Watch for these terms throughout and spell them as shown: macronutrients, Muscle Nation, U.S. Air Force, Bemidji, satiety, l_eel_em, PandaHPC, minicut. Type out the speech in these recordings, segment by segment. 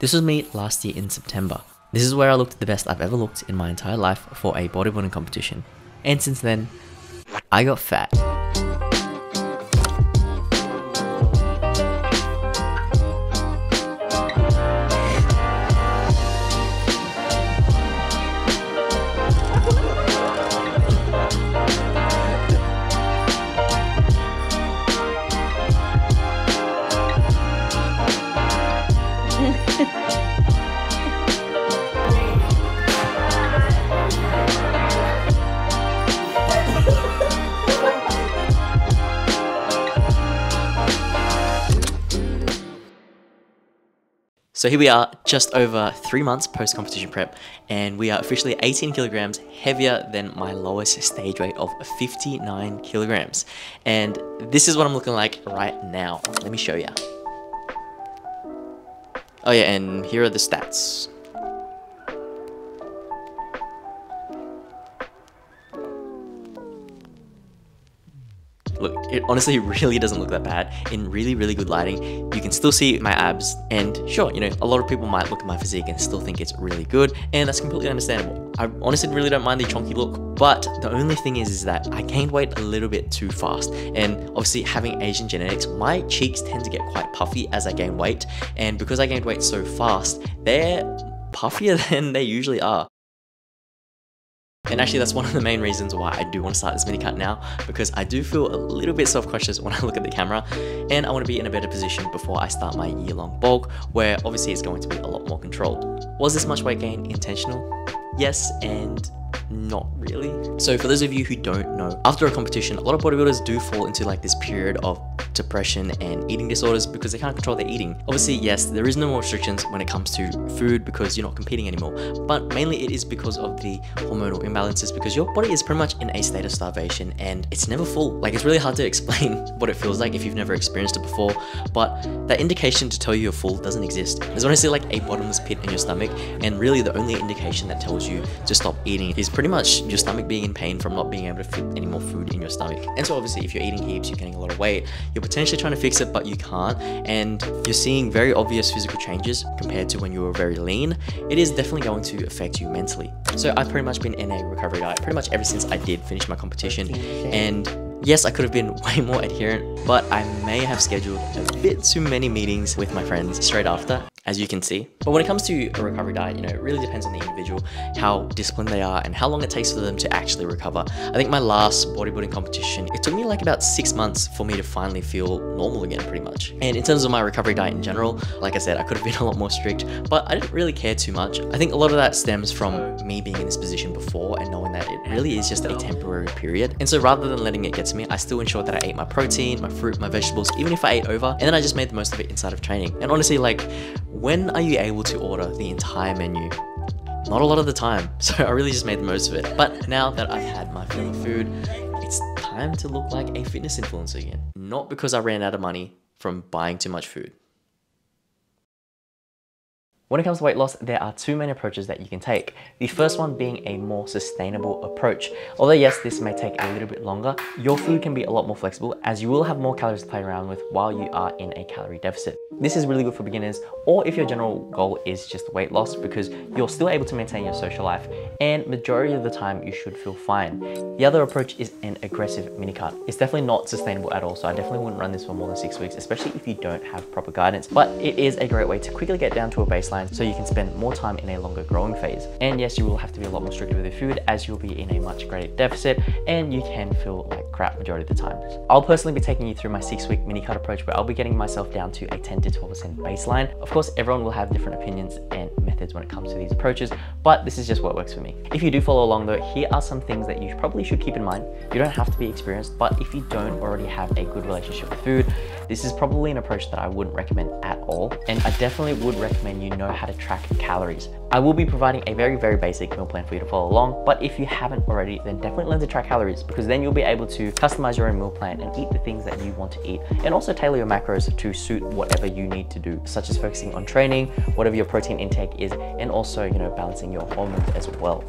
This was me last year in September. This is where I looked the best I've ever looked in my entire life for a bodybuilding competition. And since then, I got fat. So here we are, just over 3 months post competition prep, and we are officially 18 kilograms heavier than my lowest stage weight of 59 kilograms. And this is what I'm looking like right now. Let me show you. Oh yeah, and here are the stats. Look, it honestly really doesn't look that bad in really, really good lighting. You can still see my abs, and sure, you know, a lot of people might look at my physique and still think it's really good, and that's completely understandable. I honestly really don't mind the chunky look, but the only thing is that I gained weight a little bit too fast, and obviously having Asian genetics, my cheeks tend to get quite puffy as I gain weight, and because I gained weight so fast, they're puffier than they usually are. And actually that's one of the main reasons why I do want to start this mini cut now, because I do feel a little bit self-conscious when I look at the camera, and I want to be in a better position before I start my year-long bulk, where obviously it's going to be a lot more controlled. Was this much weight gain intentional? Yes and not really. So for those of you who don't know, after a competition, a lot of bodybuilders do fall into like this period of depression and eating disorders because they can't control their eating. Obviously, yes, there is no more restrictions when it comes to food because you're not competing anymore, but mainly it is because of the hormonal imbalances, because your body is pretty much in a state of starvation and it's never full. Like, it's really hard to explain what it feels like if you've never experienced it before, but that indication to tell you you're full doesn't exist. There's honestly like a bottomless pit in your stomach, and really the only indication that tells you to stop eating is pretty much your stomach being in pain from not being able to fit any more food in your stomach. And so obviously if you're eating heaps, you're getting a lot of weight, you're potentially trying to fix it but you can't, and you're seeing very obvious physical changes compared to when you were very lean. It is definitely going to affect you mentally. So I've pretty much been in a recovery diet pretty much ever since I did finish my competition, and yes, I could have been way more adherent, but I may have scheduled a bit too many meetings with my friends straight after, as you can see. But when it comes to a recovery diet, you know, it really depends on the individual, how disciplined they are, and how long it takes for them to actually recover. I think my last bodybuilding competition, it took me like about 6 months for me to finally feel normal again, pretty much. And in terms of my recovery diet in general, like I said, I could have been a lot more strict, but I didn't really care too much. I think a lot of that stems from me being in this position before and knowing that it really is just a temporary period. And so rather than letting it get to me, I still ensured that I ate my protein, my fruit, my vegetables, even if I ate over, and then I just made the most of it inside of training. And honestly, like, when are you able to order the entire menu? Not a lot of the time, so I really just made the most of it. But now that I've had my fill of food, it's time to look like a fitness influencer again. Not because I ran out of money from buying too much food. When it comes to weight loss, there are two main approaches that you can take. The first one being a more sustainable approach. Although yes, this may take a little bit longer, your food can be a lot more flexible as you will have more calories to play around with while you are in a calorie deficit. This is really good for beginners, or if your general goal is just weight loss, because you're still able to maintain your social life and majority of the time you should feel fine. The other approach is an aggressive mini cut. It's definitely not sustainable at all, so I definitely wouldn't run this for more than 6 weeks, especially if you don't have proper guidance, but it is a great way to quickly get down to a baseline so you can spend more time in a longer growing phase. And yes, you will have to be a lot more strict with your food as you'll be in a much greater deficit and you can feel like crap majority of the time. I'll personally be taking you through my 6 week mini cut approach where I'll be getting myself down to a 10 to 12% baseline. Of course, everyone will have different opinions and methods when it comes to these approaches, but this is just what works for me. If you do follow along though, here are some things that you probably should keep in mind. You don't have to be experienced, but if you don't already have a good relationship with food, this is probably an approach that I wouldn't recommend at all. And I definitely would recommend you know how to track calories. I will be providing a very, very basic meal plan for you to follow along, but if you haven't already, then definitely learn to track calories, because then you'll be able to customize your own meal plan and eat the things that you want to eat, and also tailor your macros to suit whatever you need to do, such as focusing on training, whatever your protein intake is, and also, you know, balancing your hormones as well.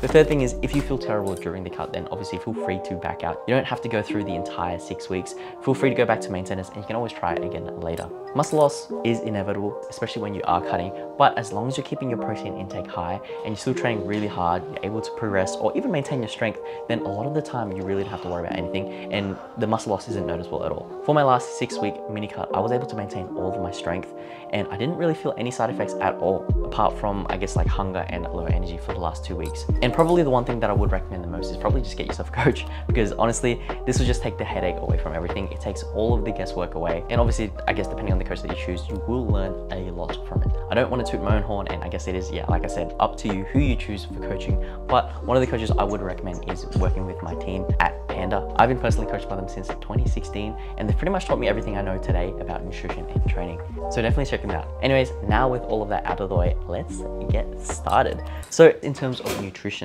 The third thing is, if you feel terrible during the cut, then obviously feel free to back out. You don't have to go through the entire 6 weeks. Feel free to go back to maintenance, and you can always try it again later. Muscle loss is inevitable, especially when you are cutting, but as long as you're keeping your protein intake high and you're still training really hard, you're able to progress or even maintain your strength, then a lot of the time you really don't have to worry about anything, and the muscle loss isn't noticeable at all. For my last 6-week mini cut, I was able to maintain all of my strength, and I didn't really feel any side effects at all, apart from, I guess, like hunger and low energy for the last 2 weeks. And probably the one thing that I would recommend the most is probably just get yourself a coach, because honestly, this will just take the headache away from everything. It takes all of the guesswork away. And obviously, I guess, depending on the coach that you choose, you will learn a lot from it. I don't want to toot my own horn, and I guess it is, yeah, like I said, up to you who you choose for coaching. But one of the coaches I would recommend is working with my team at Panda. I've been personally coached by them since 2016, and they've pretty much taught me everything I know today about nutrition and training. So definitely check them out. Anyways, now with all of that out of the way, let's get started. So in terms of nutrition,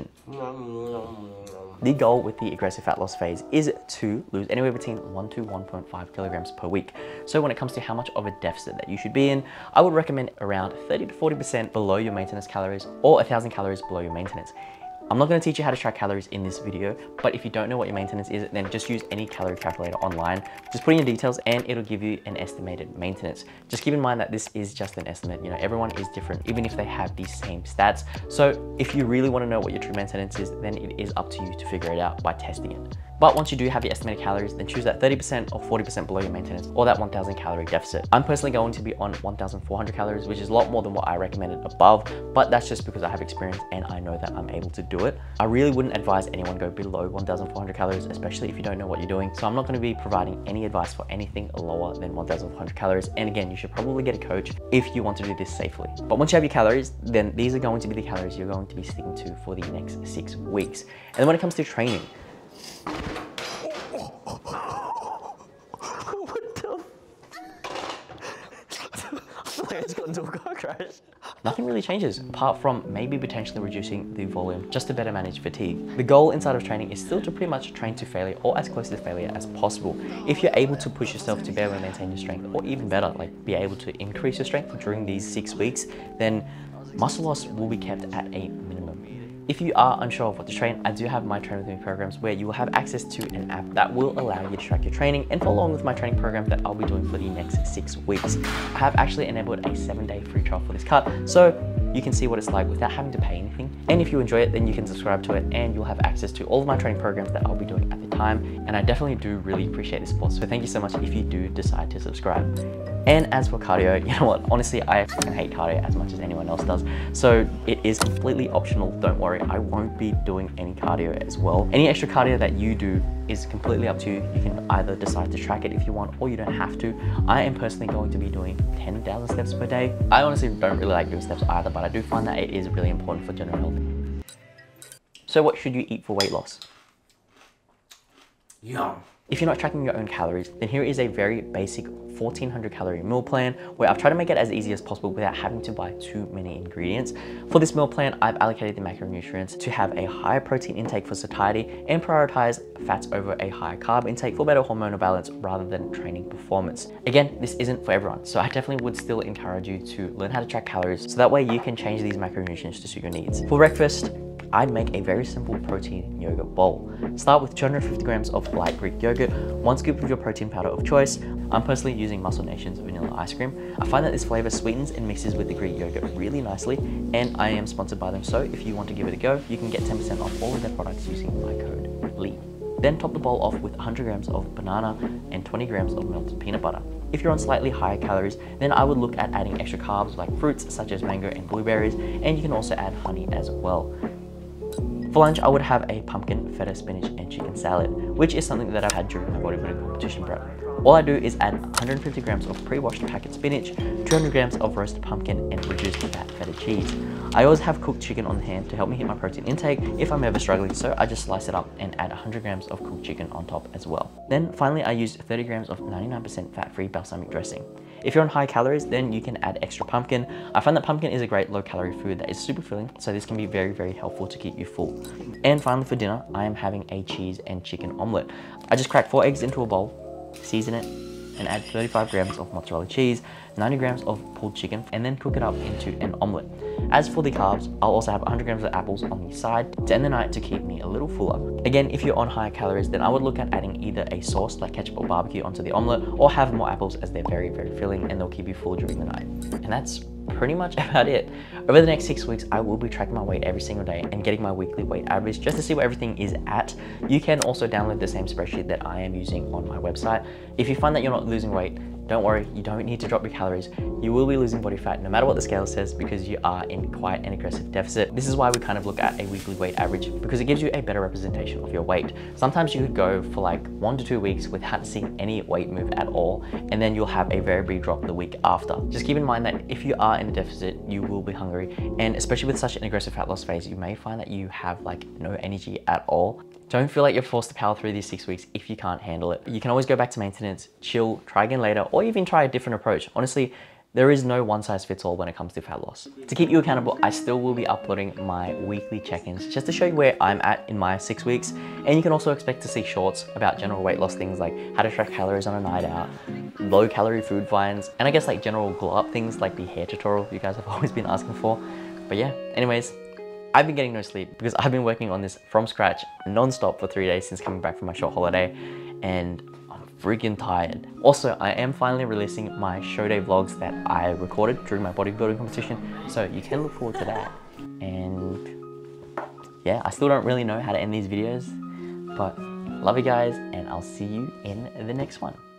the goal with the aggressive fat loss phase is to lose anywhere between 1 to 1.5 kilograms per week. So when it comes to how much of a deficit that you should be in, I would recommend around 30 to 40% below your maintenance calories, or 1,000 calories below your maintenance. I'm not going to teach you how to track calories in this video, but if you don't know what your maintenance is, then just use any calorie calculator online. Just put in your details and it'll give you an estimated maintenance. Just keep in mind that this is just an estimate. You know, everyone is different, even if they have these same stats. So if you really want to know what your true maintenance is, then it is up to you to figure it out by testing it. But once you do have your estimated calories, then choose that 30% or 40% below your maintenance, or that 1,000 calorie deficit. I'm personally going to be on 1,400 calories, which is a lot more than what I recommended above, but that's just because I have experience and I know that I'm able to do it. I really wouldn't advise anyone go below 1,400 calories, especially if you don't know what you're doing. So I'm not going to be providing any advice for anything lower than 1,400 calories. And again, you should probably get a coach if you want to do this safely. But once you have your calories, then these are going to be the calories you're going to be sticking to for the next 6 weeks. And then when it comes to training, nothing really changes, apart from maybe potentially reducing the volume just to better manage fatigue. The goal inside of training is still to pretty much train to failure, or as close to failure as possible. If you're able to push yourself to barely maintain your strength, or even better, like be able to increase your strength during these 6 weeks, then muscle loss will be kept at a minimum. If you are unsure of what to train, I do have my Train With Me programs where you will have access to an app that will allow you to track your training and follow along with my training program that I'll be doing for the next 6 weeks. I have actually enabled a 7-day free trial for this cut, so you can see what it's like without having to pay anything. And if you enjoy it, then you can subscribe to it and you'll have access to all of my training programs that I'll be doing at the time. And I definitely do really appreciate the support. So thank you so much if you do decide to subscribe. And as for cardio, you know what? Honestly, I fucking hate cardio as much as anyone else does. So it is completely optional. Don't worry, I won't be doing any cardio as well. Any extra cardio that you do is completely up to you. You can either decide to track it if you want, or you don't have to. I am personally going to be doing 10,000 steps per day. I honestly don't really like doing steps either, but I do find that it is really important for general health. So what should you eat for weight loss? Yum. If you're not tracking your own calories, then here is a very basic 1,400 calorie meal plan where I've tried to make it as easy as possible without having to buy too many ingredients. For this meal plan, I've allocated the macronutrients to have a higher protein intake for satiety and prioritize fats over a higher carb intake for better hormonal balance rather than training performance. Again, this isn't for everyone, so I definitely would still encourage you to learn how to track calories so that way you can change these macronutrients to suit your needs. For breakfast, I'd make a very simple protein yogurt bowl. Start with 250 grams of light Greek yogurt, 1 scoop of your protein powder of choice. I'm personally using Muscle Nation's vanilla ice cream. I find that this flavor sweetens and mixes with the Greek yogurt really nicely, and I am sponsored by them, so if you want to give it a go, you can get 10% off all of their products using my code LEE. Then top the bowl off with 100 grams of banana and 20 grams of melted peanut butter. If you're on slightly higher calories, then I would look at adding extra carbs like fruits such as mango and blueberries, and you can also add honey as well. For lunch, I would have a pumpkin, feta, spinach, and chicken salad, which is something that I've had during my bodybuilding competition prep. All I do is add 150 grams of pre-washed packet spinach, 200 grams of roasted pumpkin, and reduced fat feta cheese. I always have cooked chicken on hand to help me hit my protein intake if I'm ever struggling, so I just slice it up and add 100 grams of cooked chicken on top as well. Then finally, I used 30 grams of 99% fat-free balsamic dressing. If you're on high calories, then you can add extra pumpkin. I find that pumpkin is a great low-calorie food that is super filling, so this can be very, very helpful to keep you full. And finally for dinner, I am having a cheese and chicken omelette. I just crack 4 eggs into a bowl, season it, and add 35 grams of mozzarella cheese, 90 grams of pulled chicken, and then cook it up into an omelet. As for the carbs, I'll also have 100 grams of apples on the side to end the night to keep me a little fuller. Again, if you're on higher calories, then I would look at adding either a sauce like ketchup or barbecue onto the omelet, or have more apples as they're very, very filling and they'll keep you full during the night. And that's pretty much about it. Over the next 6 weeks, I will be tracking my weight every single day and getting my weekly weight average just to see where everything is at. You can also download the same spreadsheet that I am using on my website. If you find that you're not losing weight, don't worry, you don't need to drop your calories. You will be losing body fat no matter what the scale says, because you are in quite an aggressive deficit. This is why we kind of look at a weekly weight average, because it gives you a better representation of your weight. Sometimes you could go for like 1 to 2 weeks without seeing any weight move at all, and then you'll have a very big drop the week after. Just keep in mind that if you are in a deficit, you will be hungry, and especially with such an aggressive fat loss phase, you may find that you have like no energy at all. Don't feel like you're forced to power through these 6 weeks if you can't handle it. You can always go back to maintenance, chill, try again later, or even try a different approach. Honestly, there is no one size fits all when it comes to fat loss. To keep you accountable, I still will be uploading my weekly check-ins just to show you where I'm at in my 6 weeks. And you can also expect to see shorts about general weight loss things like how to track calories on a night out, low calorie food finds, and I guess like general glow up things like the hair tutorial you guys have always been asking for. But yeah, anyways, I've been getting no sleep because I've been working on this from scratch non-stop for 3 days since coming back from my short holiday, and I'm freaking tired. Also, I am finally releasing my show day vlogs that I recorded during my bodybuilding competition, so you can look forward to that. And yeah, I still don't really know how to end these videos, but love you guys, and I'll see you in the next one.